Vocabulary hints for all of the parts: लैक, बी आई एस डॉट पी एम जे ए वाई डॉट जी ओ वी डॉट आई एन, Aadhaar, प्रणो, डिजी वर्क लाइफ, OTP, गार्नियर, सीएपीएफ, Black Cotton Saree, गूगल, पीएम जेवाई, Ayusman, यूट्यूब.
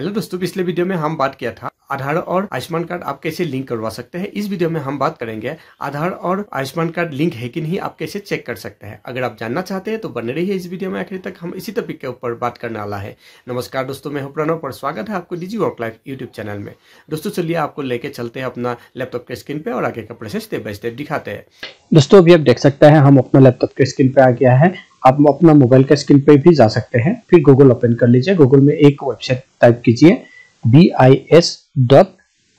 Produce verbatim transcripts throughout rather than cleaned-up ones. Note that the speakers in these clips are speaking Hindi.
हेलो दोस्तों, पिछले वीडियो में हम बात किया था आधार और आयुष्मान कार्ड आप कैसे लिंक करवा सकते हैं। इस वीडियो में हम बात करेंगे आधार और आयुष्मान कार्ड लिंक है कि नहीं आप कैसे चेक कर सकते हैं। अगर आप जानना चाहते हैं तो बने रहिए इस वीडियो में आखिर तक, हम इसी टॉपिक के ऊपर बात करने वाला है। नमस्कार दोस्तों, मैं हूं प्रणो पर स्वागत है आपको डिजी वर्क लाइफ यूट्यूब चैनल में। दोस्तों चलिए आपको लेके चलते हैं अपना लैपटॉप के स्क्रीन पे और आगे का प्रोसेस स्टेप बाय स्टेप दिखाते हैं। दोस्तों अभी आप देख सकते हैं हम अपना लैपटॉप के स्क्रीन पे आ गया है। आप अपना मोबाइल का स्क्रीन पे भी जा सकते हैं, फिर गूगल ओपन कर लीजिए। गूगल में एक वेबसाइट टाइप कीजिए बी आई एस डॉट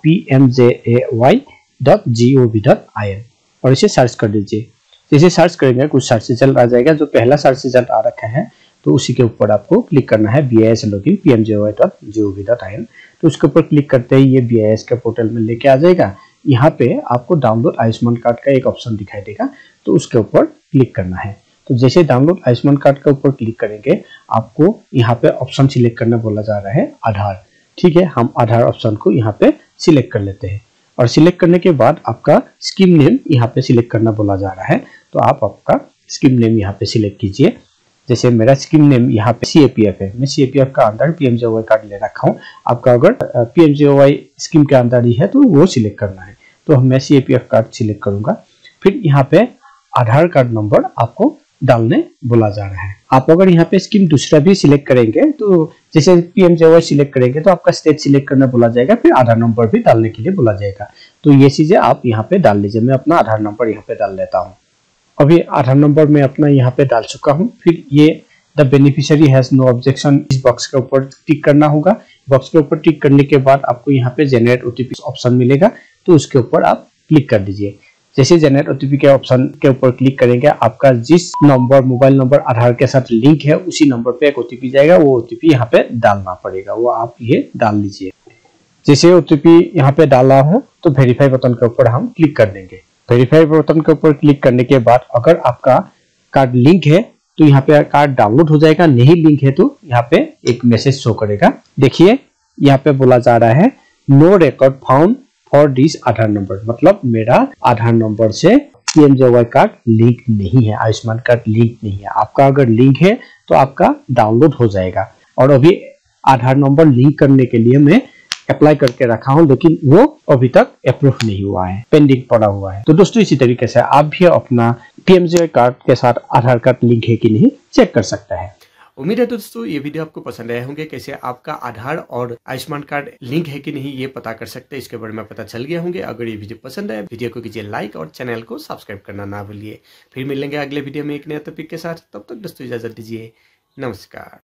पी एम जे ए वाई डॉट जी ओ वी डॉट आई एन और इसे सर्च कर लीजिए। जैसे सर्च करेंगे कुछ सर्च रिजल्ट आ जाएगा। जो पहला सर्च रिजल्ट आ रखा है तो उसी के ऊपर आपको क्लिक करना है, B I S log in P M J Y dot G O V dot I N. तो उसके ऊपर क्लिक करते ही ये बी आई एस के पोर्टल में लेके आ जाएगा। यहाँ पे आपको डाउनलोड आयुष्मान कार्ड का एक ऑप्शन दिखाई देगा, तो उसके ऊपर क्लिक करना है। तो जैसे डाउनलोड आयुष्मान कार्ड के ऊपर क्लिक करेंगे आपको यहाँ पे ऑप्शन सिलेक्ट करना बोला जा रहा है आधार। ठीक है, हम आधार ऑप्शन को यहाँ पे सिलेक्ट कर लेते हैं और सिलेक्ट करने के बाद आपका स्कीम नेम यहाँ पे सिलेक्ट करना बोला जा रहा है। तो आप आपका स्कीम नेम यहाँ पे सिलेक्ट कीजिए। जैसे मेरा स्कीम नेम यहाँ पे सीएपीएफ है, मैं सीएपीएफ का अंदर P M J Y card ले रखा हूँ। आपका अगर P M J Y scheme के अंदर ही है तो वो सिलेक्ट करना है, तो मैं सीएपीएफ कार्ड सिलेक्ट करूंगा। फिर यहाँ पे आधार कार्ड नंबर आपको डालने बोला जा रहा है। आप अगर यहाँ पे स्कीम दूसरा भी सिलेक्ट करेंगे तो जैसे पीएम जेवाई सिलेक्ट करेंगे तो आपका स्टेट सिलेक्ट करना बोला जाएगा, फिर आधार नंबर भी डालने के लिए बोला जाएगा। तो ये चीजें आप यहाँ पे डाल लीजिए। मैं अपना आधार नंबर यहाँ पे डाल लेता हूँ। अभी आधार नंबर मैं अपना यहाँ पे डाल चुका हूँ। फिर ये the beneficiary has no objection, इस बॉक्स के ऊपर टिक करना होगा। बॉक्स के ऊपर टिक करने के बाद आपको यहाँ पे जेनरेट ओटीपी ऑप्शन मिलेगा, तो उसके ऊपर आप क्लिक कर दीजिए। जैसे जनरेट ओटीपी के ऑप्शन के ऊपर क्लिक करेंगे आपका जिस नंबर मोबाइल नंबर आधार के साथ लिंक है उसी नंबर पे एक ओटीपी जाएगा। वो ओटीपी यहाँ पे डालना पड़ेगा, वो आप ये डाल लीजिए। जैसे ओटीपी यहाँ पे डाला हूँ तो वेरीफाई बटन के ऊपर हम क्लिक कर देंगे। वेरीफाई बटन के ऊपर क्लिक करने के बाद अगर आपका कार्ड लिंक है तो यहाँ पे कार्ड डाउनलोड हो जाएगा, नहीं लिंक है तो यहाँ पे एक मैसेज शो करेगा। देखिए यहाँ पे बोला जा रहा है नो रिकॉर्ड फाउंड और दिस आधार नंबर, मतलब मेरा आधार नंबर से पीएम जेवाई कार्ड लिंक नहीं है, आयुष्मान कार्ड लिंक नहीं है। आपका अगर लिंक है तो आपका डाउनलोड हो जाएगा। और अभी आधार नंबर लिंक करने के लिए मैं अप्लाई करके रखा हूं, लेकिन वो अभी तक अप्रूव नहीं हुआ है, पेंडिंग पड़ा हुआ है। तो दोस्तों इसी तरीके से आप भी अपना पीएम जेवाई कार्ड के साथ आधार कार्ड लिंक है कि नहीं चेक कर सकता है। उम्मीद है दोस्तों ये वीडियो आपको पसंद आए होंगे, कैसे आपका आधार और आयुष्मान कार्ड लिंक है कि नहीं ये पता कर सकते हैं, इसके बारे में पता चल गए होंगे। अगर ये वीडियो पसंद आए वीडियो को कीजिए लाइक और चैनल को सब्सक्राइब करना ना भूलिए। फिर मिलेंगे अगले वीडियो में एक नया टॉपिक के साथ, तब तक दोस्तों इजाजत दीजिए, नमस्कार।